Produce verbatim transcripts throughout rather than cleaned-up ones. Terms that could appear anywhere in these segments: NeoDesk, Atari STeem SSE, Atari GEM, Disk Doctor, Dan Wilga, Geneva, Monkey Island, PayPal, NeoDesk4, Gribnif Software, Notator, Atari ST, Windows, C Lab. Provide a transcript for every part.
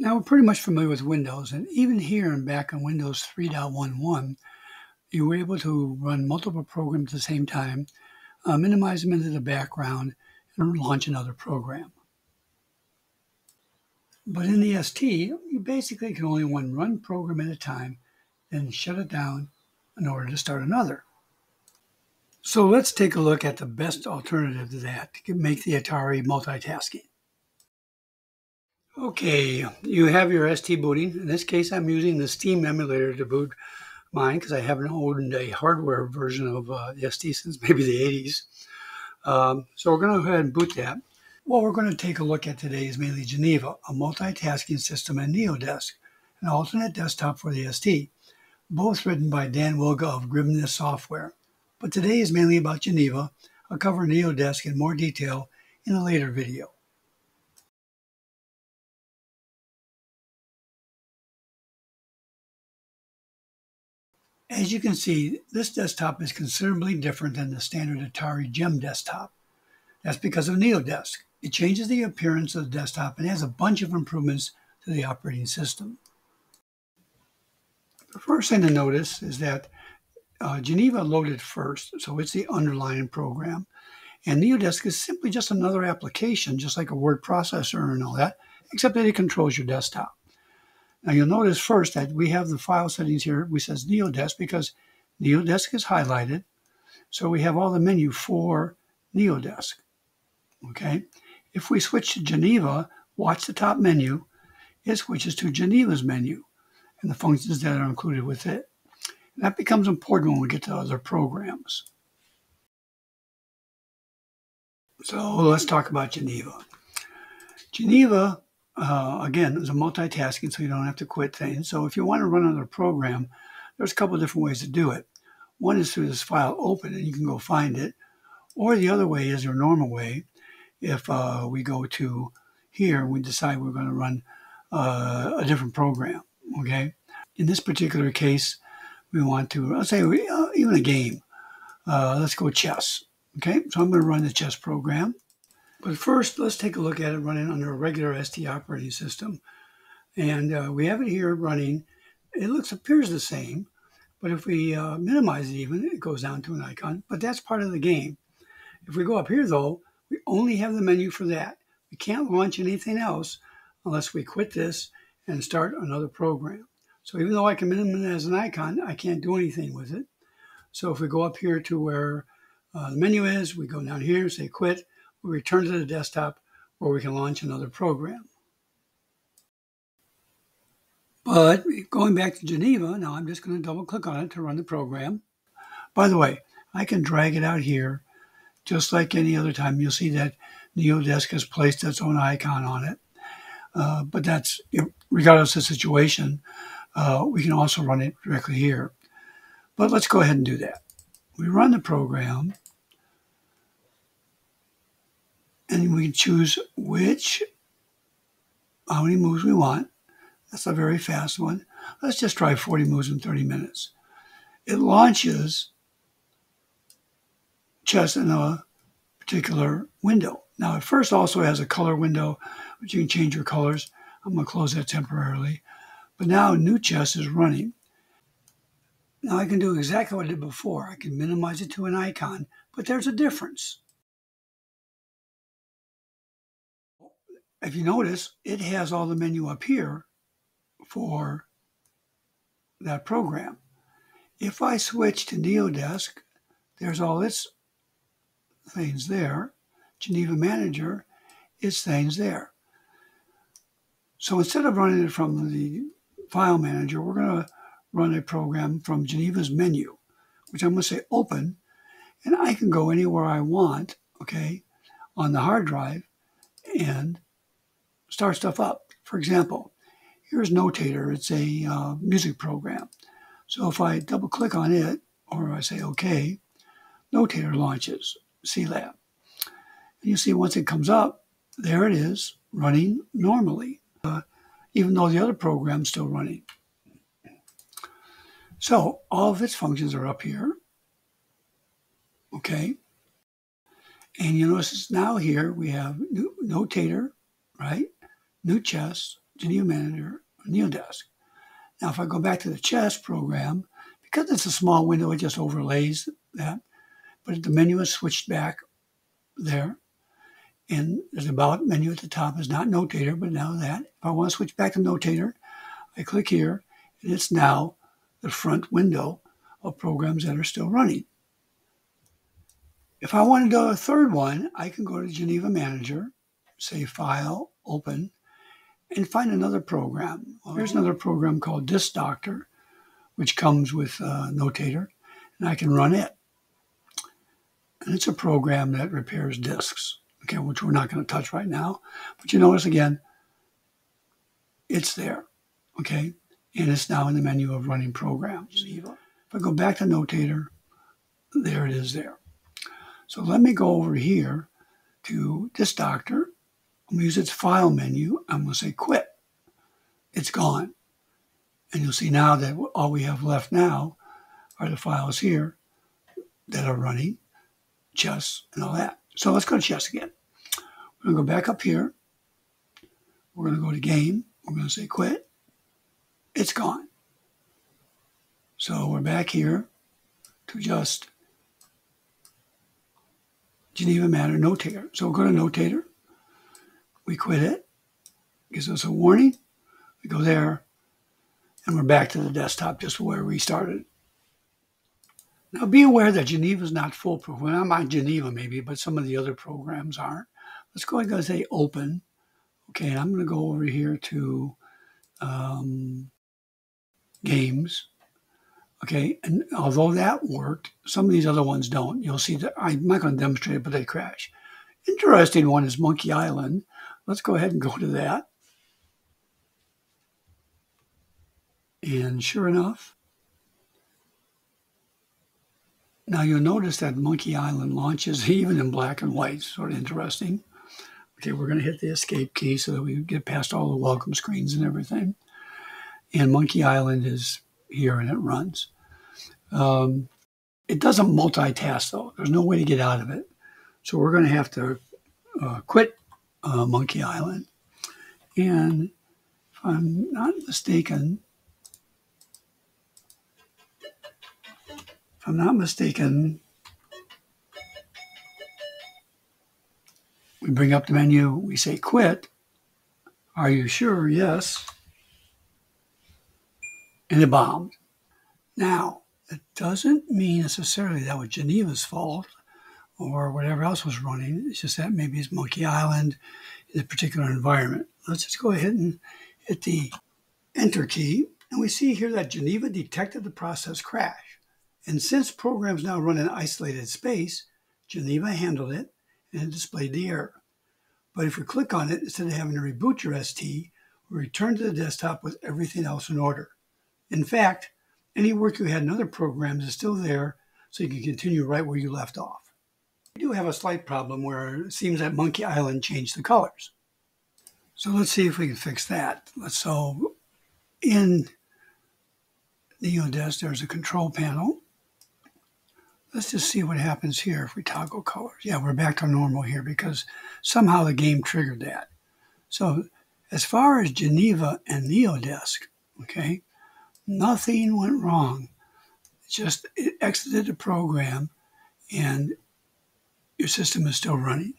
Now we're pretty much familiar with Windows, and even here and back on Windows three point eleven, you were able to run multiple programs at the same time, uh, minimize them into the background, and launch another program. But in the S T, you basically can only run one program at a time, then shut it down in order to start another. So let's take a look at the best alternative to that to make the Atari multitasking. Okay, you have your S T booting. In this case, I'm using the Steem emulator to boot mine because I haven't owned a hardware version of uh, the S T since maybe the eighties. Um, so we're going to go ahead and boot that. What we're going to take a look at today is mainly Geneva, a multitasking system in NeoDesk, an alternate desktop for the S T, both written by Dan Wilga of Gribnif Software. But today is mainly about Geneva. I'll cover NeoDesk in more detail in a later video. As you can see, this desktop is considerably different than the standard Atari GEM desktop. That's because of NeoDesk. It changes the appearance of the desktop and has a bunch of improvements to the operating system. The first thing to notice is that uh, Geneva loaded first, so it's the underlying program. And NeoDesk is simply just another application, just like a word processor and all that, except that it controls your desktop. Now you'll notice first that we have the file settings here, which says NeoDesk because NeoDesk is highlighted. So we have all the menu for NeoDesk. Okay. If we switch to Geneva, watch the top menu, it switches to Geneva's menu and the functions that are included with it. And that becomes important when we get to other programs. So let's talk about Geneva. Geneva Uh, again, it's a multitasking, so you don't have to quit things. So if you want to run another program, there's a couple of different ways to do it. One is through this file open, and you can go find it. Or the other way is your normal way. If uh, we go to here, we decide we're going to run uh, a different program, okay? In this particular case, we want to, let's say, we, uh, even a game. Uh, let's go chess, okay? So I'm going to run the chess program. But first, let's take a look at it running under a regular S T operating system. And uh, we have it here running. It looks appears the same, but if we uh, minimize it even, it goes down to an icon. But that's part of the game. If we go up here, though, we only have the menu for that. We can't launch anything else unless we quit this and start another program. So even though I can minimize it as an icon, I can't do anything with it. So if we go up here to where uh, the menu is, we go down here, say quit. We return to the desktop where we can launch another program. But going back to Geneva, now I'm just going to double click on it to run the program. By the way, I can drag it out here just like any other time. You'll see that NeoDesk has placed its own icon on it. Uh, but that's, regardless of the situation, uh, we can also run it directly here. But let's go ahead and do that. We run the program. And we can choose which, how many moves we want. That's a very fast one. Let's just try forty moves in thirty minutes. It launches chess in a particular window. Now, it first also has a color window, which you can change your colors. I'm going to close that temporarily. But now, new chess is running. Now, I can do exactly what I did before. I can minimize it to an icon, but there's a difference. If you notice, it has all the menu up here for that program. If I switch to NeoDesk, there's all its things there. Geneva Manager, its things there. So instead of running it from the file manager, we're going to run a program from Geneva's menu, which I'm going to say open, and I can go anywhere I want, okay, on the hard drive and start stuff up. For example, here's Notator. It's a uh, music program. So if I double click on it, or I say OK, Notator launches C Lab. And you see once it comes up, there it is running normally, uh, even though the other program's still running. So all of its functions are up here. OK. And you notice now here we have Notator, right? New chess, to New Manager, NeoDesk. Now, if I go back to the chess program, because it's a small window, it just overlays that. But the menu is switched back there. And there's about menu at the top is not Notator, but now that. If I want to switch back to Notator, I click here, and it's now the front window of programs that are still running. If I want to do a third one, I can go to Geneva Manager, say File, Open, and find another program. Well, here's another program called Disk Doctor, which comes with uh, Notator, and I can run it. And it's a program that repairs disks, okay, which we're not going to touch right now. But you notice again, it's there, okay? And it's now in the menu of running programs. If I go back to Notator, there it is there. So let me go over here to Disk Doctor. I'm going to use its file menu. I'm going to say quit. It's gone. And you'll see now that all we have left now are the files here that are running, chess and all that. So let's go to chess again. We're going to go back up here. We're going to go to game. We're going to say quit. It's gone. So we're back here to just Geneva Manager Notator. So we'll go to Notator. We quit it. Gives us a warning. We go there. And we're back to the desktop, just where we started. Now, be aware that Geneva is not foolproof. Well, I'm on Geneva, maybe, but some of the other programs aren't. Let's go ahead and say open. Okay, and I'm going to go over here to um, games. Okay, and although that worked, some of these other ones don't. You'll see that I'm not going to demonstrate it, but they crash. Interesting one is Monkey Island. Let's go ahead and go to that. And sure enough, now you'll notice that Monkey Island launches even in black and white. Sort of interesting. Okay, we're going to hit the escape key so that we get past all the welcome screens and everything. And Monkey Island is here and it runs. Um, it doesn't multitask, though. There's no way to get out of it. So we're going to have to uh, quit uh, Monkey Island. And if I'm not mistaken... I'm not mistaken, we bring up the menu, we say quit. Are you sure? Yes. And it bombed. Now, it doesn't mean necessarily that was Geneva's fault or whatever else was running. It's just that maybe it's Monkey Island in a particular environment. Let's just go ahead and hit the Enter key. And we see here that Geneva detected the process crash. And since programs now run in isolated space, Geneva handled it and it displayed the error. But if we click on it, instead of having to reboot your S T, we return to the desktop with everything else in order. In fact, any work you had in other programs is still there, so you can continue right where you left off. We do have a slight problem where it seems that Monkey Island changed the colors. So let's see if we can fix that. So in NeoDesk, there's a control panel. Let's just see what happens here if we toggle colors. Yeah, we're back to normal here because somehow the game triggered that. So as far as Geneva and NeoDesk, okay, nothing went wrong. It's just it exited the program and your system is still running.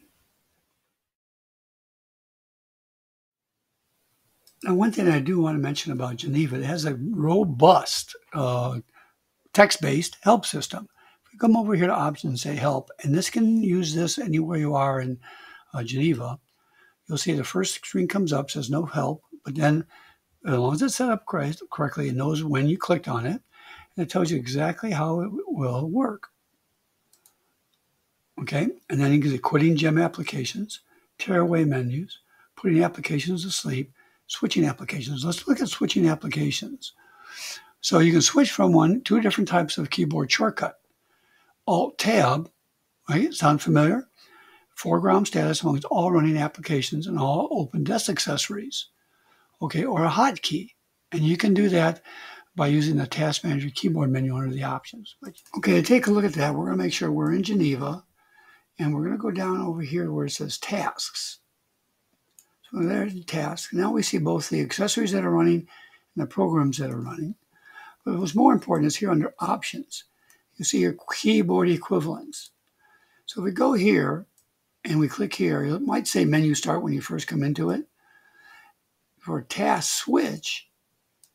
Now, one thing I do want to mention about Geneva, it has a robust uh, text-based help system. Come over here to options and say help, and this can use this anywhere you are in uh, Geneva. You'll see the first screen comes up, says no help, but then as long as it's set up correct, correctly, it knows when you clicked on it, and it tells you exactly how it will work. Okay, and then you can do quitting GEM applications, tear away menus, putting applications to sleep, switching applications. Let's look at switching applications. So you can switch from one, two different types of keyboard shortcut. Alt-Tab, right? Sound familiar? Foreground status amongst all running applications and all open desk accessories. Okay, or a hotkey. And you can do that by using the Task Manager keyboard menu under the options. But, okay, to take a look at that, we're going to make sure we're in Geneva. And we're going to go down over here where it says Tasks. So there's the task. Now we see both the accessories that are running and the programs that are running. But what's more important is here under options, you see your keyboard equivalents. So if we go here and we click here, it might say menu start when you first come into it. For task switch,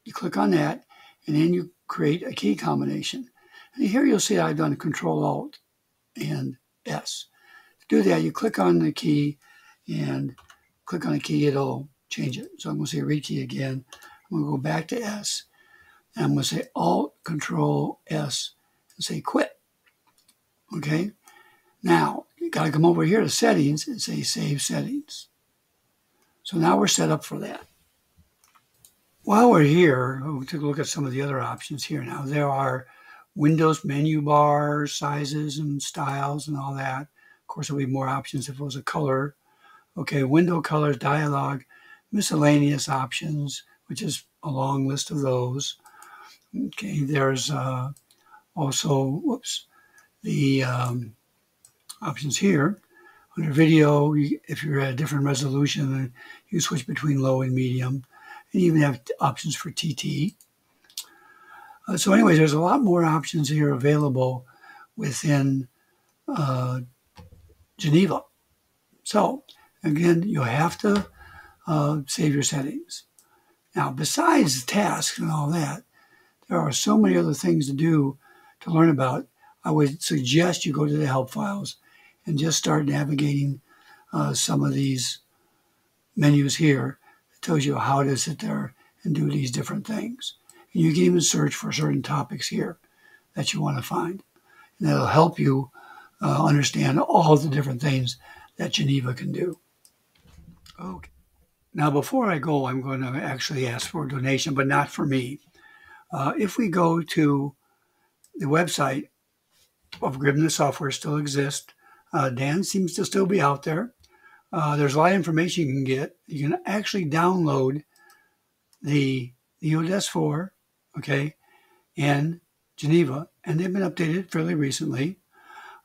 you click on that and then you create a key combination. And here you'll see I've done Control Alt and S. To do that, you click on the key and click on a key, it'll change it. So I'm going to say read key again. I'm going to go back to S. And I'm going to say Alt, Control, S, and say quit. Okay? Now, you got to come over here to settings and say save settings. So now we're set up for that. While we're here, we'll take a look at some of the other options here now. There are Windows menu bar sizes and styles and all that. Of course, there'll be more options if it was a color. Okay, window colors, dialog, miscellaneous options, which is a long list of those. Okay, there's uh, also, whoops, the um, options here. Under video, if you're at a different resolution, you switch between low and medium, and you even have options for T T. Uh, so anyways, there's a lot more options here available within uh, Geneva. So again, you'll have to uh, save your settings. Now, besides the tasks and all that, there are so many other things to do to learn about. I would suggest you go to the help files and just start navigating uh, some of these menus here. It tells you how to sit there and do these different things. And you can even search for certain topics here that you want to find. And that'll help you uh, understand all the different things that Geneva can do. Okay. Now, before I go, I'm going to actually ask for a donation, but not for me. Uh, if we go to the website of Gribnif Software, still exists. Uh, Dan seems to still be out there. Uh, there's a lot of information you can get. You can actually download the NeoDesk four, okay, and Geneva, and they've been updated fairly recently.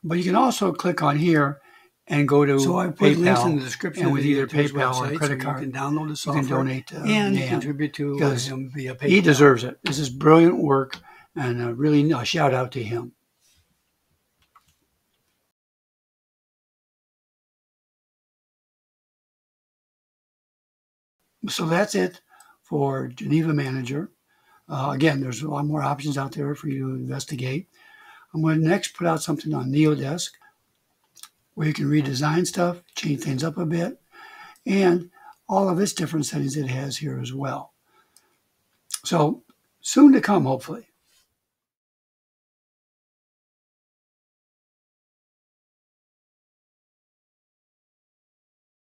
But you can also click on here and go to so I put PayPal, links in the description, and with either PayPal website, or credit card, so you can download the software, you can donate to and Dan, contribute to him via PayPal. He deserves it. This is brilliant work, and a really a shout out to him. So that's it for Geneva Manager. Uh, again, there's a lot more options out there for you to investigate. I'm going to next put out something on NeoDesk, where you can redesign stuff, change things up a bit, and all of its different settings it has here as well. So soon to come, hopefully.